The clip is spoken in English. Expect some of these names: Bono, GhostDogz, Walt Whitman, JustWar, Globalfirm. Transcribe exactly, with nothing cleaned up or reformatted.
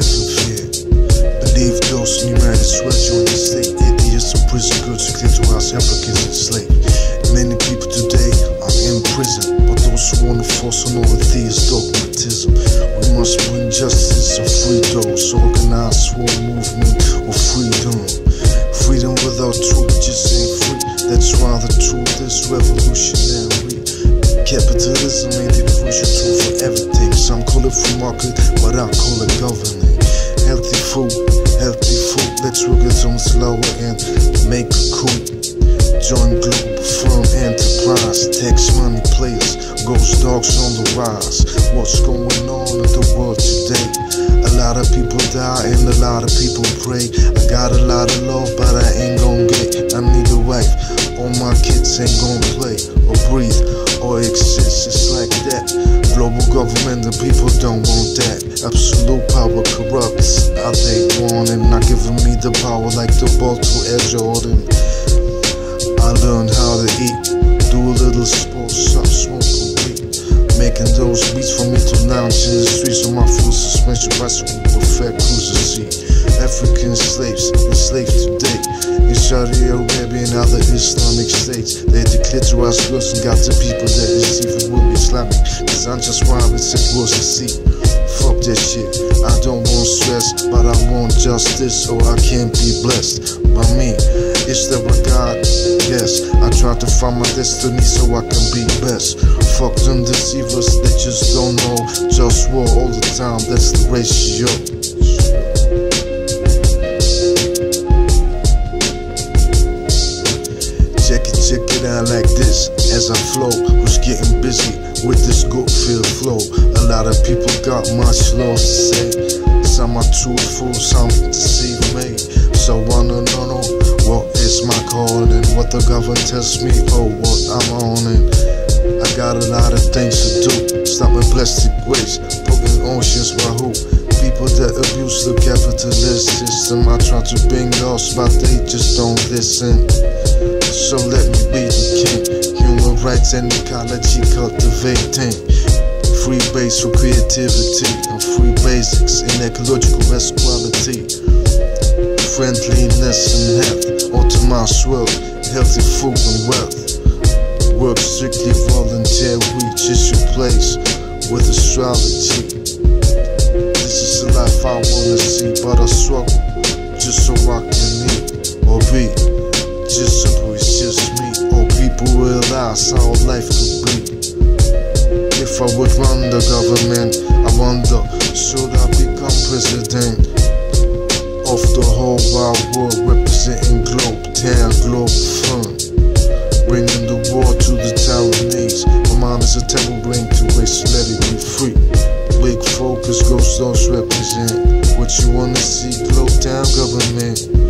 disappear. Believe ghosts in humanity, sweat you in the state. Idiots and prison goods to clear to house applicants and slave. Many people today are in prison, but those who want to force on all atheist dogmatism. We must bring justice and free those, organize for a movement of freedom. Freedom without truth just ain't free. That's why the truth is revolutionary. Capitalism ain't the crucial tool for everything. Some call it free market, but I call it governing. Healthy food, healthy food. Let's work it on slower and make a coup. Join Globalfirm enterprise. Tax money players, GhostDogz on the rise. What's going on in the world today? A lot of people die and a lot of people pray. I got a lot of love, but I ain't gon' get. I need a wife. All my kids ain't gon' play or breathe or exist. It's like that. Global government, the people don't want that. Absolute power corrupts. I take warning, not giving me the power like the ball to Air Jordan. I learned how to eat, do a little sports, stop smoking weed, making those beats for me to lounge in the streets on my full suspension bicycle with fat cruiser seat. African slaves enslaved today in Saudi Arabia and other Islamic states. They declared to us girls and got the people that is even will be Islamic. Cause I'm just wild and sick girls to see. Fuck that shit, I don't want stress, but I want justice or I can't be blessed. By me, is there a God? Yes, I try to find my destiny so I can be best. Fuck them deceivers, they just don't know. Just war all the time, that's the ratio. Check it, check it out like this, as I flow, who's getting busy with this good feel flow? A lot of people got much love to say. Some are truthful, some deceive me. So I don't know what is my calling, what the government tells me or what I'm on. And I got a lot of things to do. Stopping plastic waste, poking oceans by who? People that abuse the capitalist system. I try to bring lost, but they just don't listen. So let me be the king. Human rights and ecology cultivating. Free base for creativity and free basics in ecological rest quality. Friendliness and health, optimized wealth, healthy food and wealth. Work strictly volunteer, reach is your place with astrology. This is the life I wanna see, but I struggle just so I can eat or be. Just so it's just me, or people realize how life could be. If I would run the government, I wonder, should I become president of the whole wide world, representing Globe, Town, Globalfirm, bringing the war to the Taiwanese. My mind is a terrible brain to waste, so let it be free. Big focus, GhostDogz represent what you wanna see, Globe, Town, government.